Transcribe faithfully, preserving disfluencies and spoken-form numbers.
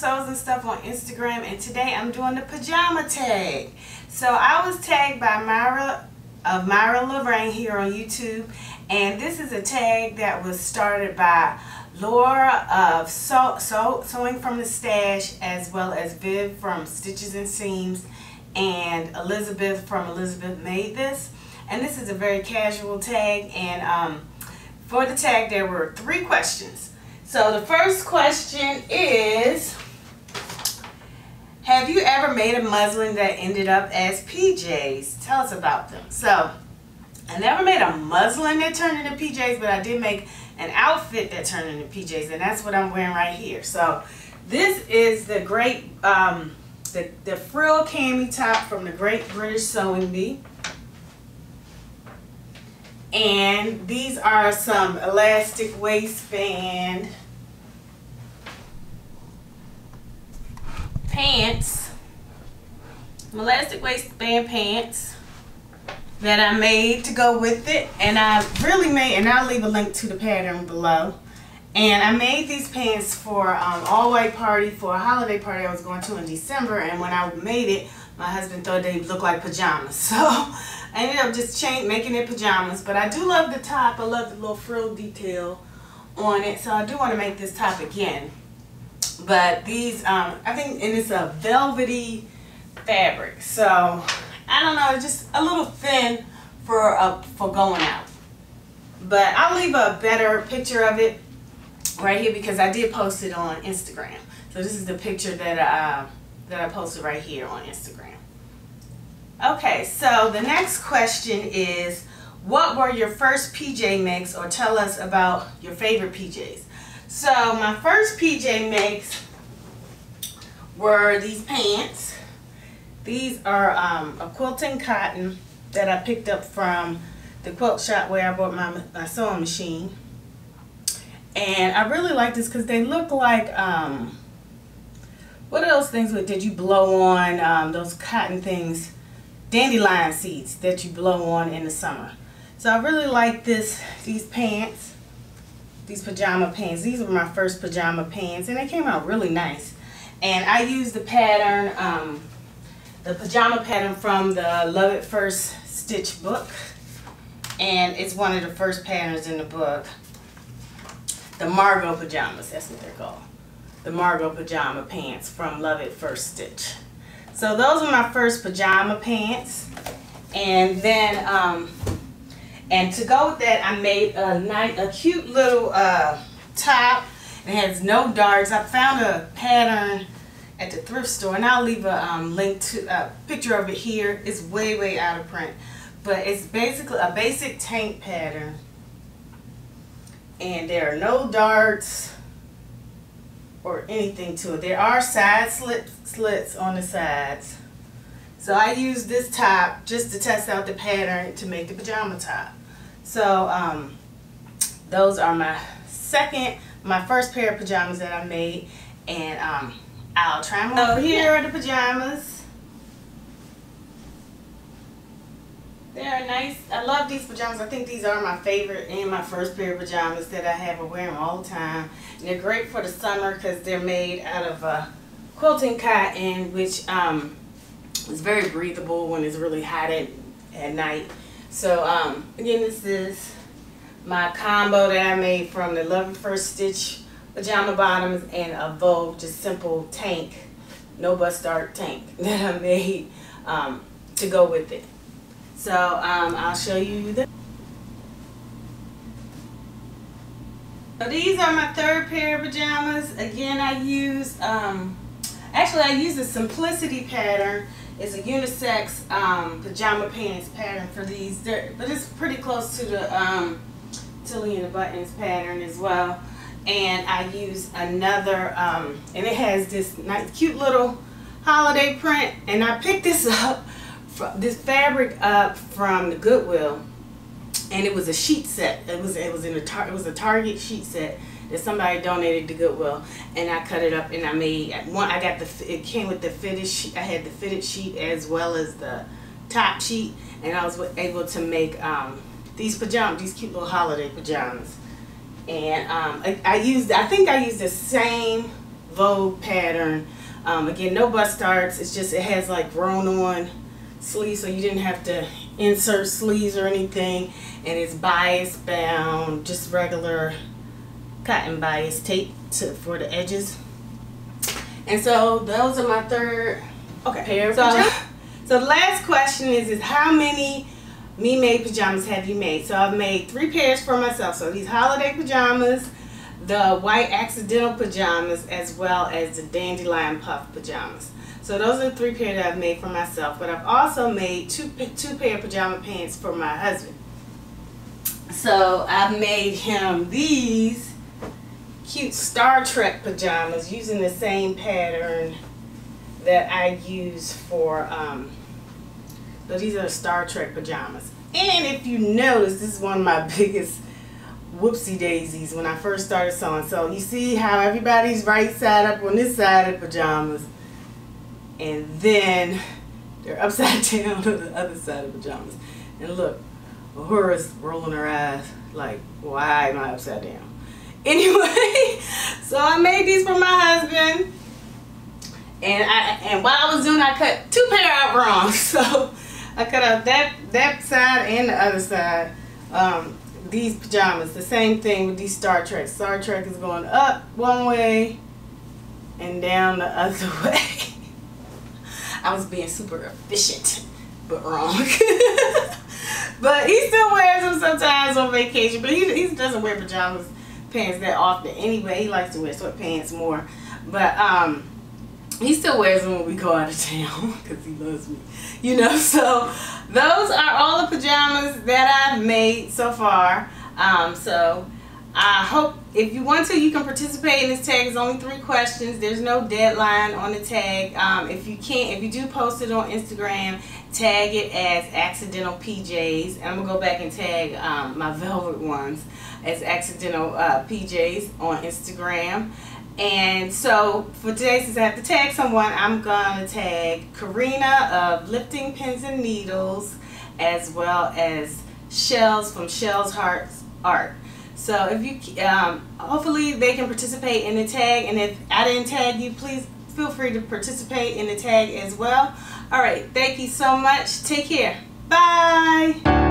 sews and stuff on Instagram, and today I'm doing the pajama tag. So I was tagged by Myra of Myra Lorraine here on YouTube, and this is a tag that was started by Laura of Sew, Sew, Sewing from the Stash, as well as Viv from Stitches and Seams, and Elizabeth from Elizabeth Made This. And this is a very casual tag, and um, for the tag there were three questions. So the first question is, have you ever made a muslin that ended up as P Js? Tell us about them. So I never made a muslin that turned into P Js, but I did make an outfit that turned into P Js, and that's what I'm wearing right here. So this is the great, um, the, the frill cami top from the Great British Sewing Bee. And these are some elastic waistband pants, elastic waistband pants that I made to go with it. And I really made, and I'll leave a link to the pattern below. And I made these pants for um, all-white party, for a holiday party I was going to in December. And when I made it, my husband thought they looked like pajamas. So I ended up just chain, making it pajamas. But I do love the top. I love the little frill detail on it. So I do want to make this top again. But these, um, I think, and it's a velvety fabric. So I don't know, it's just a little thin for, uh, for going out. But I'll leave a better picture of it right here, because I did post it on Instagram. So this is the picture that I, uh, that I posted right here on Instagram. Okay, so the next question is, what were your first P J makes, or tell us about your favorite P Js? So my first P J makes were these pants. These are um, a quilting cotton that I picked up from the quilt shop where I bought my, my sewing machine. And I really like this because they look like, um, what are those things that you blow on, um, those cotton things, dandelion seeds that you blow on in the summer. So I really like this, these pants, these pajama pants. These were my first pajama pants, and they came out really nice. And I used the pattern, um, the pajama pattern from the Love at First Stitch book. And it's one of the first patterns in the book. The Margot Pajamas, that's what they're called. The Margot Pajama Pants from Love at First Stitch. So those are my first pajama pants. And then, um, and to go with that, I made a, nice, a cute little uh, top. It has no darts. I found a pattern at the thrift store, and I'll leave a um, link to a uh, picture of it here. It's way, way out of print. But it's basically a basic tank pattern. And there are no darts or anything to it. There are side slits, slits on the sides. So I used this top just to test out the pattern to make the pajama top. So um, those are my second, my first pair of pajamas that I made, and um, I'll try them on. So here are the pajamas. They're nice. I love these pajamas. I think these are my favorite and my first pair of pajamas that I have. I wear them all the time. And they're great for the summer because they're made out of uh, quilting cotton, which um, is very breathable when it's really hot at, at night. So um, again, this is my combo that I made from the Love at First Stitch pajama bottoms and a Vogue, just simple tank, no bust dart tank that I made um, to go with it. So um, I'll show you the. So these are my third pair of pajamas. Again, I used, um, actually I used a Simplicity pattern. It's a unisex um, pajama pants pattern for these. They're, but it's pretty close to the um, Tilly and the Buttons pattern as well. And I used another, um, and it has this nice, cute little holiday print. And I picked this up. This fabric up from the Goodwill, and it was a sheet set. It was it was in a tar it was a Target sheet set that somebody donated to Goodwill, and I cut it up and I made one. I got the it came with the fitted sheet. I had the fitted sheet as well as the top sheet, and I was able to make um, these pajamas, these cute little holiday pajamas. And um, I, I used I think I used the same Vogue pattern. Um, again, no bust starts. It's just, it has like grown on sleeves, so you didn't have to insert sleeves or anything. And it's bias bound, just regular cotton bias tape to, for the edges. And so those are my third okay. pair of so, pajamas. So the last question is, is how many me made pajamas have you made? So I've made three pairs for myself. So these holiday pajamas, the white accidental pajamas, as well as the dandelion puff pajamas. So those are the three pairs that I've made for myself, but I've also made two, two pair of pajama pants for my husband. So I've made him these cute Star Trek pajamas using the same pattern that I use for, um, so these are Star Trek pajamas. And if you notice, this is one of my biggest whoopsie daisies when I first started sewing. So you see how everybody's right side up on this side of the pajamas, and then they're upside down on the other side of the pajamas. And look, Laura's rolling her eyes like, why am I upside down? Anyway, so I made these for my husband, and I and while I was doing, I cut two pair out wrong. So I cut out that that side and the other side. Um, these pajamas, the same thing with these Star Trek. Star Trek is going up one way and down the other way. I was being super efficient, but wrong. But he still wears them sometimes on vacation, but he, he doesn't wear pajamas pants that often anyway. He likes to wear sweatpants more, but um, he still wears them when we go out of town because he loves me, you know. So those are all the pajamas that I've made so far. Um, so I hope, if you want to, you can participate in this tag. It's only three questions. There's no deadline on the tag. Um, if you can't, if you do post it on Instagram, tag it as accidental P Js. And I'm going to go back and tag um, my velvet ones as accidental uh, P Js on Instagram. And so for today, since I have to tag someone, I'm gonna tag Karina of Lifting Pins and Needles, as well as Shell's from Shell's Hearts Art. So if you, um, hopefully they can participate in the tag, and if I didn't tag you, please feel free to participate in the tag as well. All right, thank you so much. Take care. Bye.